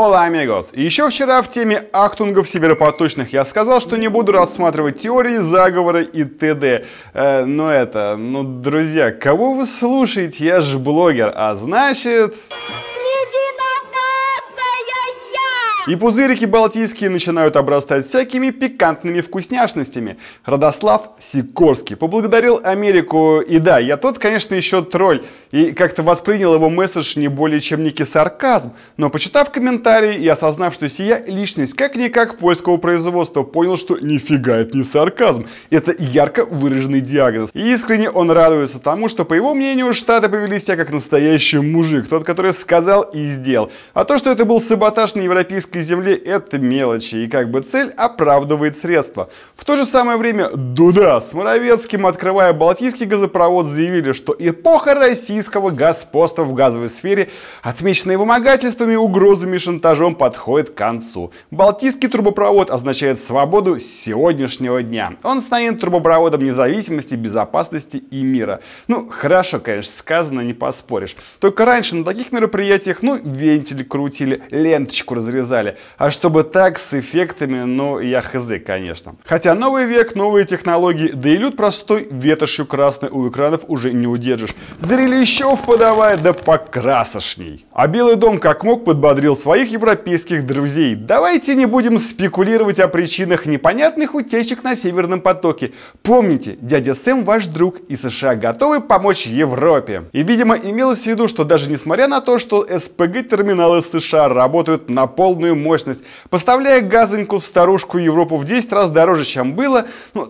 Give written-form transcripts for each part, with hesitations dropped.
Hola, amigos! Еще вчера в теме ахтунгов северо-поточных я сказал, что не буду рассматривать теории, заговоры и т.д. Друзья, кого вы слушаете? Я же блогер, а значит... И пузырики балтийские начинают обрастать всякими пикантными вкусняшностями. Радослав Сикорский поблагодарил Америку. И да, я тот, конечно, еще тролль. И как-то воспринял его месседж не более чем некий сарказм. Но почитав комментарии и осознав, что сия личность как-никак польского производства, понял, что нифига это не сарказм. Это ярко выраженный диагноз. И искренне он радуется тому, что, по его мнению, Штаты повели себя как настоящий мужик. Тот, который сказал и сделал. А то, что это был саботаж на европейской земле, это мелочи, и как бы цель оправдывает средства. В то же самое время Дуда с Муравецким, открывая Балтийский газопровод, заявили, что эпоха российского господства в газовой сфере, отмеченная вымогательствами, угрозами и шантажом, подходит к концу. Балтийский трубопровод означает свободу сегодняшнего дня. Он станет трубопроводом независимости, безопасности и мира. Ну, хорошо, конечно, сказано, не поспоришь. Только раньше на таких мероприятиях, вентиль крутили, ленточку разрезали. А чтобы так, с эффектами, я хз, конечно. Хотя новый век, новые технологии, да и люд простой ветошью красной у экранов уже не удержишь. Зрелищев подавай, да покрасошней. А Белый дом как мог подбодрил своих европейских друзей. Давайте не будем спекулировать о причинах непонятных утечек на Северном потоке. Помните, дядя Сэм ваш друг, и США готовы помочь Европе. И, видимо, имелось в виду, что даже несмотря на то, что СПГ-терминалы США работают на полную мощность, поставляя газоньку в старушку Европу в 10 раз дороже, чем было,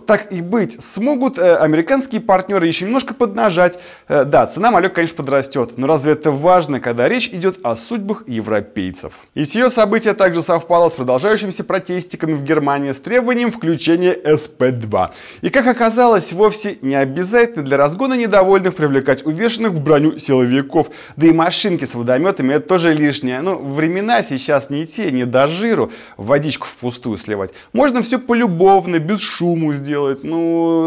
так и быть, смогут американские партнеры еще немножко поднажать. Да, цена малек, конечно, подрастет, но разве это важно, когда речь идет о судьбах европейцев? И сие событие также совпало с продолжающимися протестиками в Германии с требованием включения СП-2. И, как оказалось, вовсе не обязательно для разгона недовольных привлекать увешанных в броню силовиков, да и машинки с водометами — это тоже лишнее. Времена сейчас не те, не до жиру водичку впустую сливать. Можно все полюбовно, без шума сделать,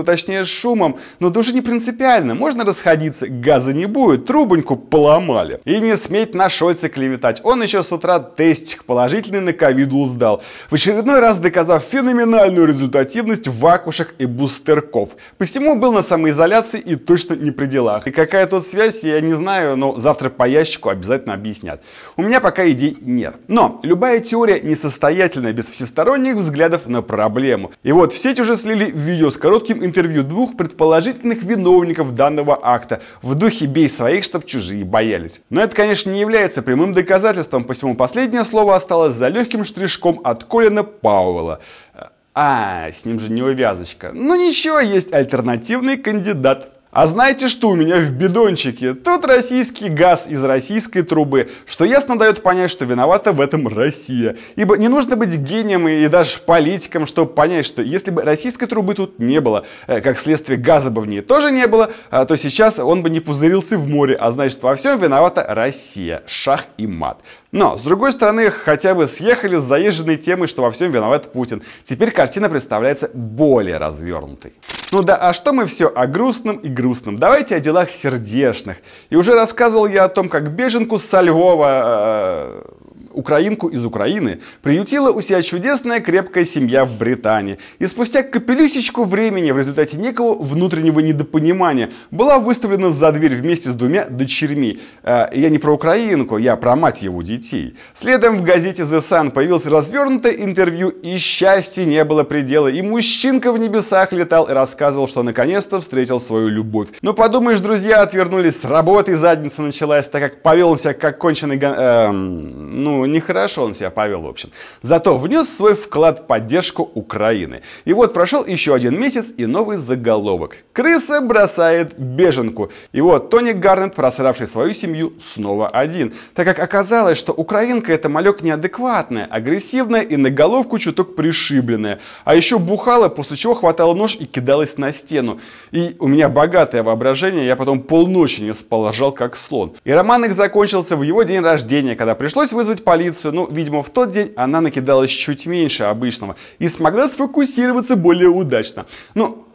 точнее шумом, но это уже не принципиально. Можно расходиться, газа не будет, трубоньку поломали. И не сметь на Шольца клеветать. Он еще с утра тестик положительный на ковидлу сдал, в очередной раз доказав феноменальную результативность вакушек и бустерков. Посему был на самоизоляции и точно не при делах. И какая тут связь, я не знаю, но завтра по ящику обязательно объяснят. У меня пока идей нет. Но любая теория несостоятельна без всесторонних взглядов на проблему. И вот в сеть уже слили видео с коротким интервью двух предположительных виновников данного акта в духе «бей своих, чтоб чужие боялись». Но это, конечно, не является прямым доказательством, посему последнее слово осталось за легким штришком от Колина Пауэлла. С ним же не увязочка. Ничего, есть альтернативный кандидат. А знаете, что у меня в бидончике? Тут российский газ из российской трубы, что ясно дает понять, что виновата в этом Россия. Ибо не нужно быть гением и даже политиком, чтобы понять, что если бы российской трубы тут не было, как следствие газа бы в ней тоже не было, то сейчас он бы не пузырился в море, а значит, во всем виновата Россия. Шах и мат. Но, с другой стороны, хотя бы съехали с заезженной темой, что во всем виноват Путин. Теперь картина представляется более развернутой. А что мы все о грустном и грустном? Давайте о делах сердечных. И уже рассказывал я о том, как беженку со Львова... украинку из Украины приютила у себя чудесная крепкая семья в Британии. И спустя капелюсечку времени в результате некого внутреннего недопонимания была выставлена за дверь вместе с двумя дочерьми. Я не про украинку, я про мать его детей. Следом в газете The Sun появилось развернутое интервью, и счастья не было предела. И мужчинка в небесах летал и рассказывал, что наконец-то встретил свою любовь. Но подумаешь, друзья отвернулись с работы, задница началась, так как повел он себя как конченый... нехорошо он себя повел, в общем. Зато внес свой вклад в поддержку Украины. И вот прошел еще один месяц и новый заголовок. Крыса бросает беженку. И вот Тони Гарнет, просравший свою семью, снова один. Так как оказалось, что украинка это малек неадекватная, агрессивная и на головку чуток пришибленная. А еще бухала, после чего хватала нож и кидалась на стену. И у меня богатое воображение, я потом полночи не спал, ржал как слон. И роман их закончился в его день рождения, когда пришлось вызвать полицию. Видимо, в тот день она накидалась чуть меньше обычного и смогла сфокусироваться более удачно.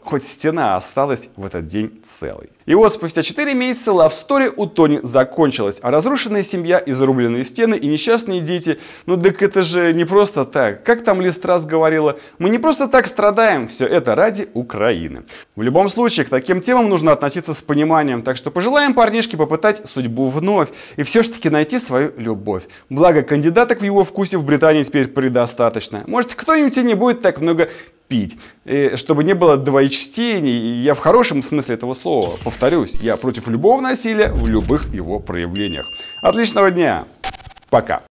хоть стена осталась в этот день целой. И вот спустя 4 месяца лавстори у Тони закончилась, а разрушенная семья, изрубленные стены и несчастные дети, ну так это же не просто так. Как там Лист Расс говорила, мы не просто так страдаем, все это ради Украины. В любом случае, к таким темам нужно относиться с пониманием, так что пожелаем парнишке попытать судьбу вновь и все ж таки найти свою любовь. Благо, кандидаток в его вкусе в Британии теперь предостаточно. Может, кто-нибудь и не будет так много пить. И чтобы не было двоечтений, я в хорошем смысле этого слова, повторюсь, я против любого насилия в любых его проявлениях. Отличного дня! Пока!